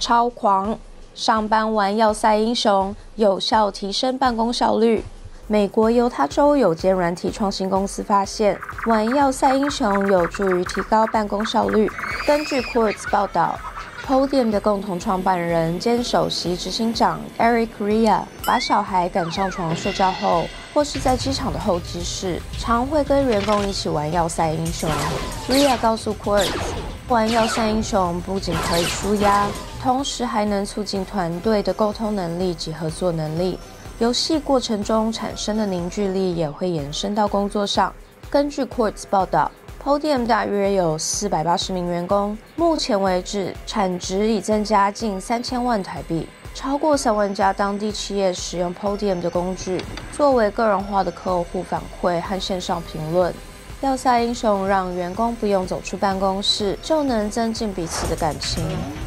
超狂！上班玩要塞英雄，有效提升办公效率。美国犹他州有间软体创新公司发现，玩要塞英雄有助于提高办公效率。根据 Quartz 报道 ，Podium 的共同创办人兼首席执行长 Eric Ria 把小孩赶上床睡觉后，或是在机场的候机室，常会跟员工一起玩要塞英雄。Ria 告诉 Quartz。 玩要塞英雄不仅可以舒压，同时还能促进团队的沟通能力及合作能力。游戏过程中产生的凝聚力也会延伸到工作上。根据 Quartz 报道 ，Podium 大约有480名员工，目前为止产值已增加近3000万台币，超过3万家当地企业使用 Podium 的工具，作为个人化的客户反馈和线上评论。 要塞英雄让员工不用走出办公室，就能增进彼此的感情。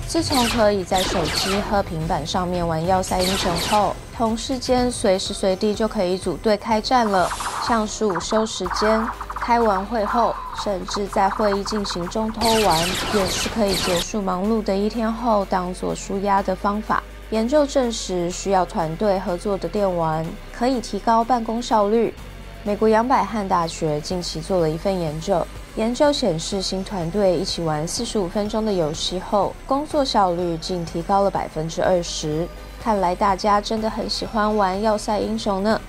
自从可以在手机和平板上面玩要塞英雄后，同事间随时随地就可以组队开战了。像是午休时间、开完会后，甚至在会议进行中偷玩，也是可以结束忙碌的一天后当做舒压的方法。研究证实，需要团队合作的电玩可以提高办公效率。 美国杨百翰大学近期做了一份研究，研究显示新团队一起玩45分钟的游戏后，工作效率竟提高了20%。看来大家真的很喜欢玩要塞英雄呢。